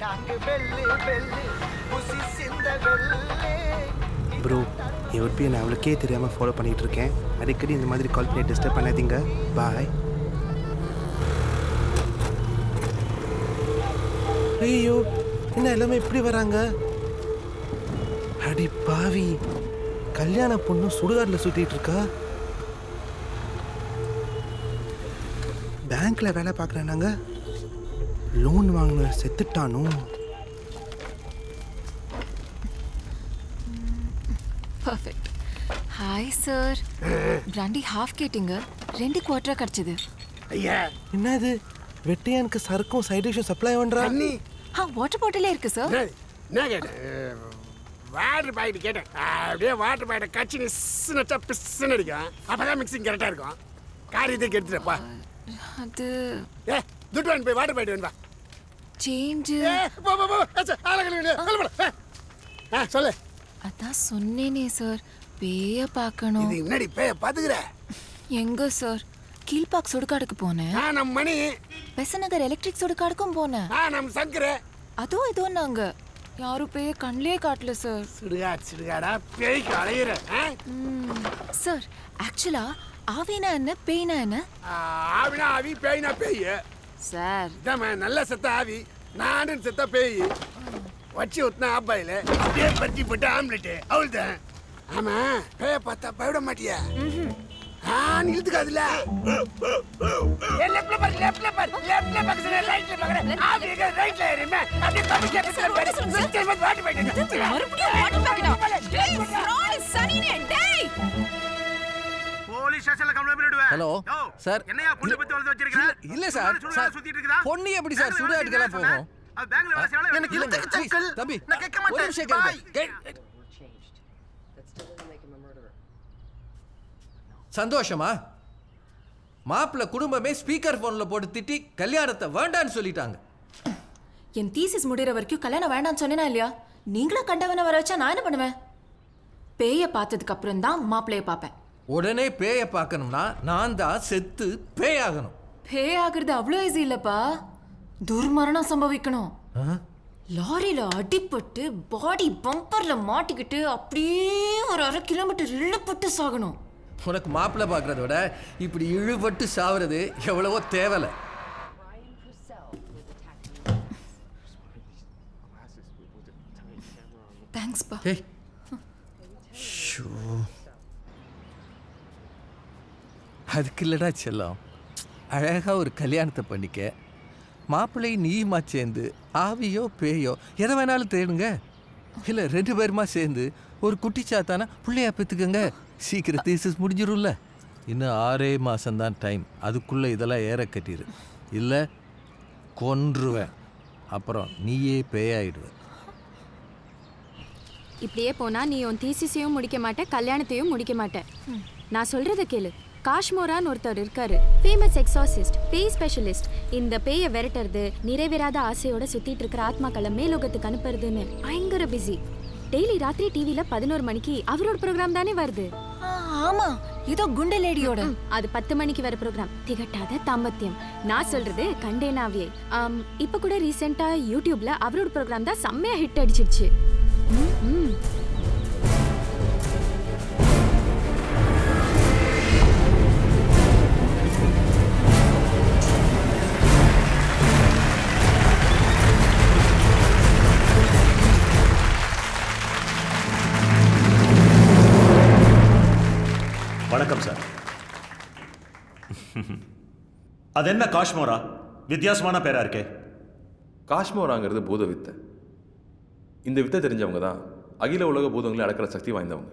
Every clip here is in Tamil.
Bro, he would be an avocate theorem of follow Panitrican. I recorded in the Madrid Colpinate Disturb and I think, bye. Hey, you in Alame Privaranga Hadi Pavi Kalyana Puno Sudar Lasutrika Bank Lavella Pakrananga Loan Wanga Setitano. Perfect. Hi, sir. Brandy half Katinger, $2 quarter Karchid. Yeah, another Veteran Kasarko side dish supply on Rani. How water bottle air, sir? Nugget water by the getter. I have water by the catching is senator Pissenaga. I'm mixing Garatargo. Carry the get the good one by water by the change. That's all. That's சொன்னேனே sir. பேய பார்க்கணும். இது என்னடி பேய பாத்துக்கற? எங்க sir? கீழ்பாக் சுடுகாடுக்கு போனேன். நான் நம்ம மணி பெசநகர் எலக்ட்ரிக் சுடுகாடுக்கும் போனேன். நான் நம்ம சங்கர. அதோ இதோ நாங்க. யாரு பேய கண்ணே காட்டல sir. சுடுகாடா பேய் களையற. Sir, actually ஆவினா என்ன பேய்னா என்ன? ஆவினா ஆவி பேய்னா பேய். Sir, நம்ம நல்ல செத்த ஆவி, நானும் செத்த பேய். What's your name? I'm a hello, sir. Sir. I'm going to go to the bank. I'm going to go to the bank. Sandoshama, Mapla Kurumame speaker phone Lopotiti, Kalyarata, Vandan Solitang. In thesis Mudiraver Kalana Vandan Solinalia, Ningla Kandavanavarachan, Anapaname. Pay a path at Kapranda, Maple Papa. Wouldn't I pay a pakanana, Nanda said to pay Agano? Pay Agada Vlazilapa. துர்மரண சம்பவிக்கணும் லாரில அடிபட்டு பாடி பம்பர்ல மாட்டிக்கிட்டு அப்படியே ஒரு 1/2 கிலோமீட்டர் இழுபட்டு சாகணும் உனக்கு மாப்ள பாக்குறதோட இப்படி இழுபட்டு சாவறது எவ்வளவோ தேவல தேங்க்ஸ் பா ஹே ஷூ அதுக்குள்ளடா செல்லம் அழகா ஒரு கல்யாணத்தை பண்ணிக்க மாப்ளை நீமா சேர்ந்து ஆவியோ பேயோ எதை வேணாலும் தேடுங்க இல்ல ரெண்டு பேர்மா சேர்ந்து ஒரு குட்டி சாத்தானா புள்ளையா பெத்துக்கங்க சீக்கிரம் தீசிஸ் முடிஞ்சிரும்ல இன்னும் 6 மாசம் தான் டைம் அதுக்குள்ள இதெல்லாம் ஏற கட்டிரு இல்ல கொன்றுவேன் அப்புறம் நீயே பேயாயிடுவ இப்படியே போனா நீ உன் தீசிஸையும் முடிக்க மாட்டே கல்யாணத்தையும் முடிக்க மாட்டே நான் சொல்றத கேளு Kaashmora ஒருத்தர் இருக்காரு famous exorcist pay specialist இந்த பேய விரட்டறது நிறைவேறாத ஆசையோட சுத்திட்டு இருக்கிற ஆத்மாக்களை மேலோகத்துக்கு அனுப்புறதுன்னு பயங்கர பிஸி டெய்லி ராத்திரி டிவில 11 மணிக்கு அவரோட புரோகிராம் தானே வருது ஆமா இது குண்ட லேடியோட அது 10 மணிக்கு வர புரோகிராம் திகட்டாத தாமத்தியம் நான் சொல்றது கண்டேனாவியே இப்ப கூட ரீசன்ட்டா YouTubeல அவரோட புரோகிராம் தான் செம்ம ஹிட் அடிச்சிடுச்சு That's why Kaashmora is Vidyasmana Perarke. Kaashmora is a Buddha Vitta. In the Vitta Terinjanga, Agila Loga Budanga Lakara Sakti Vindam.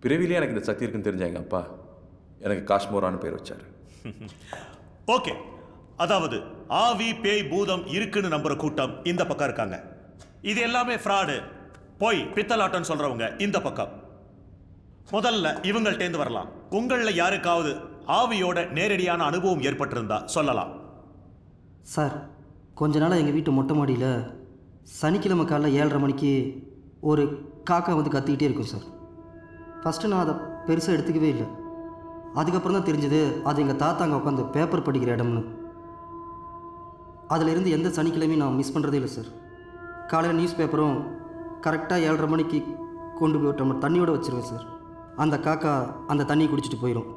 Previlian against the Sakir Kinterjangapa and a Kaashmora and Perochar. Okay, Adavad, Avi pay Budam Yirkin number Kutam in the Pakarkanga. Idelame Frade, Poi, Pitalatan Solranga in the Pakap. Modalla, even the 10th Varla, Kungal Yarakaud. ஆவியோட நேரடியான அனுபவம் ஏற்பட்டிருந்தா சொல்லலாம் சார் கொஞ்ச நாளா எங்க வீட்டு மொட்டை மாடியில சனிக்கிழமை காலைல 7:30 மணிக்கு ஒரு காக்கா வந்து கத்திட்டே இருக்கும் சார் ஃபர்ஸ்ட் நான் அத பெருசா எடுத்துக்கவே இல்ல அதுக்கு அப்புறம் தான் தெரிஞ்சது அது எங்க தாத்தாங்க உட்கார்ந்து பேப்பர் படிக்கிற இடம்னு அதிலிருந்து எந்த சனிக்கிழமையும் நான் மிஸ் பண்ணுறதே இல்லை சார். காலையில் நியூஸ் பேப்பரும் கரெக்டாக 7:30 மணிக்கு கொண்டு போய் டம்ளர் தண்ணியோடு வச்சுருவேன் சார். அந்த காக்கா அந்த தண்ணியை குடிச்சிட்டு போயிடும்.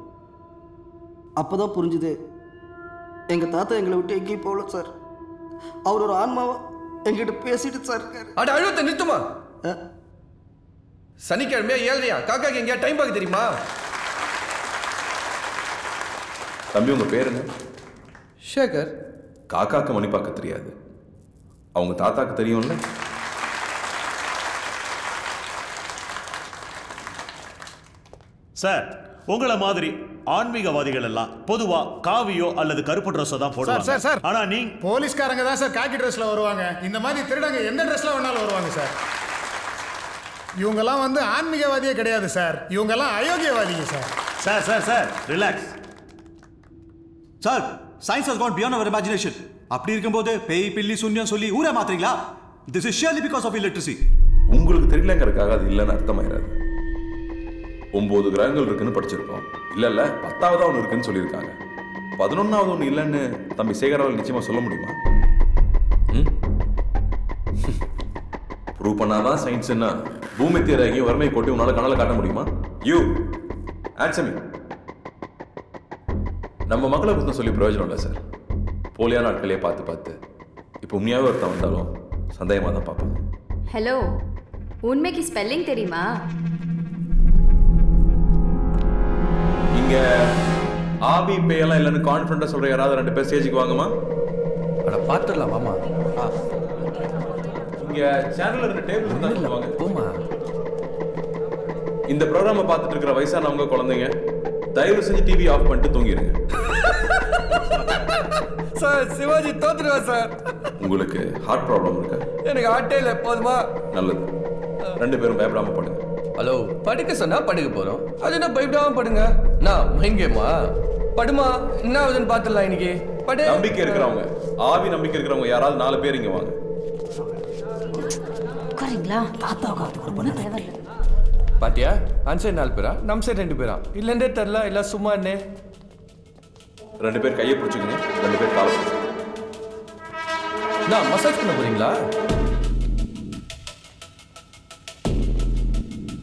அப்போ தான் புரிஞ்சுது, எங்கள் தாத்தா எங்களை விட்டு எங்கேயும் போகல சார். அவர் ஒரு ஆன்மாவை எங்கிட்ட பேசிட்டு சார் இருக்காரு. அட அழுத்த நிறுத்துமா, சனிக்கிழமையா 7:30 காக்காக்கு எங்கேயா டைம் பார்க்க தெரியுமா? தம்பி உங்கள் பேர் என்ன? ஷேகர். காக்காக்கு மணி பார்க்க தெரியாது, அவங்க தாத்தாக்கு தெரியும்ல. சார் உங்களை மாதிரி ஆன்மீகவாதிகள் எல்லாம் பொதுவா காவியோ அல்லது கருப்பு ட்ரெஸ் தான் போடுவாங்க சார். சார் ஆனா நீங்க போலீஸ்காரங்க தான் சார் காக்கி ட்ரெஸ்ல வருவாங்க. இந்த மாதிரி திருடங்க எந்த ட்ரெஸ்ல வேணாலும் வருவாங்க சார். இவங்கெல்லாம் வந்து ஆன்மீகவாதியே கிடையாது சார், இவங்கெல்லாம் அயோக்கியவாதிங்க sir. Sir sir sir relax sir. Science has gone beyond our imagination. அப்படி இருக்கும்போது பேய் பில்லி சூன்யம் சொல்லி ஊரே மாத்துறீங்களா? This is surely because of illiteracy. உங்களுக்கு தெரியலங்கிறதுக்காக அது இல்லைன்னு அர்த்தமாயிடாது. 9 கிரகங்கள் இருக்குன்னு படிச்சிருக்கோம், இல்லைல்ல 10ஆவதா ஒன்று இருக்குன்னு சொல்லியிருக்காங்க. 11ஆவது ஒன்று இல்லைன்னு தம்பி சேகரால் நிச்சயமாக சொல்ல முடியுமா? ப்ரூவ் பண்ணாதான் சயின்ஸ்ன்னா பூமி தேராகியும் வறுமை போட்டு உன்னால் கணால் காட்ட முடியுமா? You answer me. நம்ம மக்களை குத்தம் சொல்லி பிரயோஜனம் இல்லை சார். போலியான ஆட்களையே பார்த்து பார்த்து இப்போ உண்மையாகவே ஒருத்தன் வந்தாலும் சந்தேகமாக தான் பார்ப்பேன். ஹலோ, உண்மைக்கு ஸ்பெல்லிங் தெரியுமா? ஆபி பேயெல்லாம் இல்லைன்னு கான்ஃபிடென்ட்டாக சொல்கிற யாராவது 2 பேர் ஸ்டேஜுக்கு வாங்கம்மா. அட பார்த்துடலாம் வாமா. இங்கே சேனலில் 2 டேபிள் இருந்தால் சொல்லுவாங்க போமா. இந்த ப்ரோக்ராமை பார்த்துட்டு இருக்கிற வயசானவங்க குழந்தைங்க தயவு செஞ்சு டிவி ஆஃப் பண்ணிட்டு தூங்கிடுங்க. சார் சிவாஜி தோத்துடுவா சார். உங்களுக்கு ஹார்ட் ப்ராப்ளம் இருக்கா? எனக்கு ஹார்ட்டே இல்லை. போதுமா? நல்லது, 2 பேரும் பயப்படாம படுங்க. ஹலோ, படிக்க சொன்னா படிக்க போறோம், அது என்ன பயப்படாம படுங்க. நான் மயங்கேமா படுமா, என்ன ஆகுதுன்னு பார்த்துடலாம். இன்னைக்கு படு. நம்பிக்கை இருக்கிறவங்க, ஆவி நம்பிக்கை இருக்கிறவங்க யாராவது 4 பேர் இங்க வாங்க. உட்காரீங்களா? தாத்தா உட்காந்து ஒரு பொண்ணு தேவையில்லை. பாத்தியா, அன்சைட் 4 பேரா நம் சைட் 2 பேரா? இல்லைன்றே தெரில. இல்லை சும்மா என்ன 2 பேர் கையை பிடிச்சிக்கணும், 2 பேர் காலை பிடிச்சிக்கணும். நான் மசாஜ் பண்ண போறீங்களா?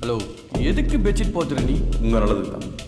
ஹலோ, எதுக்கு பெட்ஷீட் போத்துற நீ? உங்க நல்லது தான்.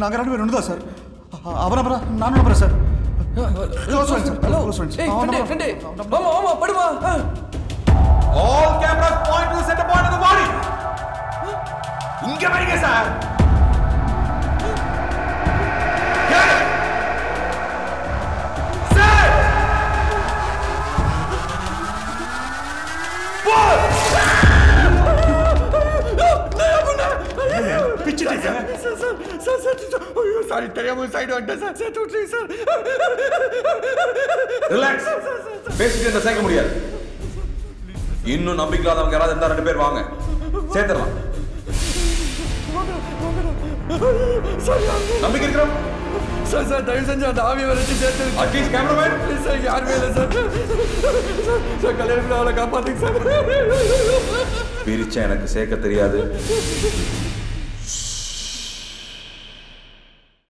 நாங்க 2 பேர் ஒண்ணுதான் சார். அவன் அப்புறம் நானும் அப்புறம் சார். இங்க வரீங்க சார். சாரி, தெரியாம சைடு வந்துட்டேன் சார். சார் தூட்றீங்க சார். ரிலாக்ஸ், பேசிட்டு இருந்தா சேர்க்க முடியாது. இன்னும் நம்பிக்கை இல்லாதவங்க யாராவது இருந்தா 2 பேர் வாங்க, சேர்த்துடலாம். நம்பிக்கை இருக்கிறோம் சார். சார் தயவு செஞ்சு அந்த ஆவியை வரைச்சு சேர்த்து அட்லீஸ்ட் கேமராமேன் ப்ளீஸ் சார். யாருமே இல்லை சார். சார் கல்யாணத்தில் அவளை காப்பாற்றுங்க சார். பிரிச்சா எனக்கு சேர்க்க தெரியாது,